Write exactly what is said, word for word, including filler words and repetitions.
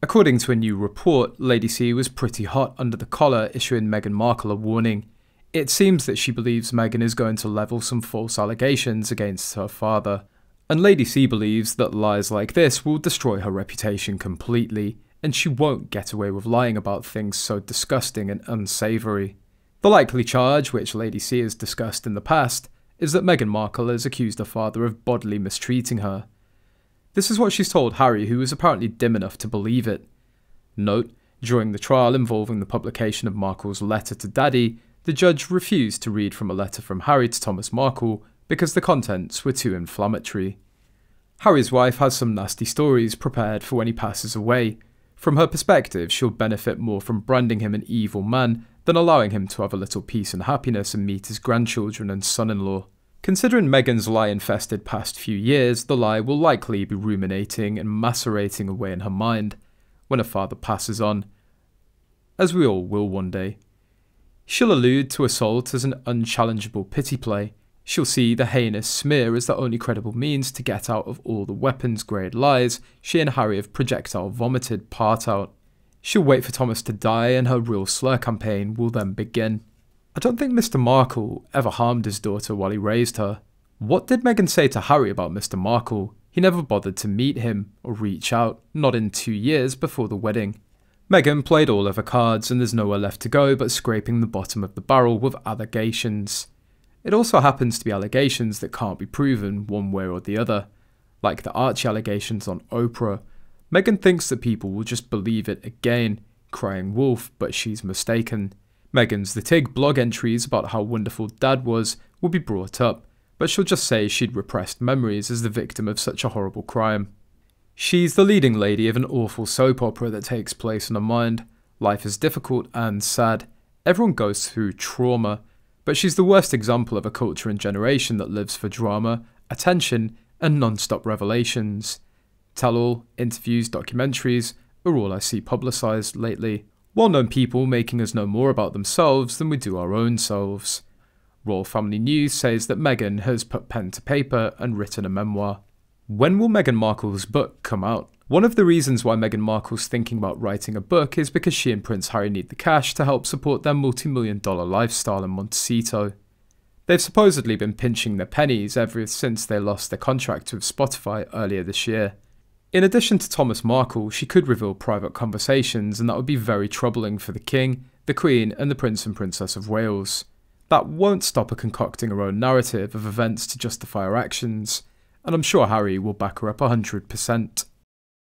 According to a new report, Lady C was pretty hot under the collar, issuing Meghan Markle a warning. It seems that she believes Meghan is going to level some false allegations against her father, and Lady C believes that lies like this will destroy her reputation completely, and she won't get away with lying about things so disgusting and unsavoury. The likely charge, which Lady C has discussed in the past, is that Meghan Markle has accused her father of bodily mistreating her. This is what she's told Harry, who was apparently dim enough to believe it. Note, during the trial involving the publication of Markle's letter to Daddy, the judge refused to read from a letter from Harry to Thomas Markle because the contents were too inflammatory. Harry's wife has some nasty stories prepared for when he passes away. From her perspective, she'll benefit more from branding him an evil man than allowing him to have a little peace and happiness and meet his grandchildren and son-in-law. Considering Meghan's lie-infested past few years, the lie will likely be ruminating and macerating away in her mind when her father passes on, as we all will one day. She'll allude to assault as an unchallengeable pity play. She'll see the heinous smear as the only credible means to get out of all the weapons-grade lies she and Harry have projectile-vomited part out. She'll wait for Thomas to die, and her real slur campaign will then begin. I don't think Mister Markle ever harmed his daughter while he raised her. What did Meghan say to Harry about Mister Markle? He never bothered to meet him or reach out, not in two years before the wedding. Meghan played all of her cards, and there's nowhere left to go but scraping the bottom of the barrel with allegations. It also happens to be allegations that can't be proven one way or the other, like the Archie allegations on Oprah. Meghan thinks that people will just believe it again, crying wolf, but she's mistaken. Meghan's The Tig blog entries about how wonderful Dad was will be brought up, but she'll just say she'd repressed memories as the victim of such a horrible crime. She's the leading lady of an awful soap opera that takes place in her mind. Life is difficult and sad. Everyone goes through trauma, but she's the worst example of a culture and generation that lives for drama, attention, and non-stop revelations. Tell-all, interviews, documentaries are all I see publicised lately. Well-known people making us know more about themselves than we do our own selves. Royal Family News says that Meghan has put pen to paper and written a memoir. When will Meghan Markle's book come out? One of the reasons why Meghan Markle's thinking about writing a book is because she and Prince Harry need the cash to help support their multi-million dollar lifestyle in Montecito. They've supposedly been pinching their pennies ever since they lost their contract with Spotify earlier this year. In addition to Thomas Markle, she could reveal private conversations, and that would be very troubling for the King, the Queen, and the Prince and Princess of Wales. That won't stop her concocting her own narrative of events to justify her actions, and I'm sure Harry will back her up one hundred percent.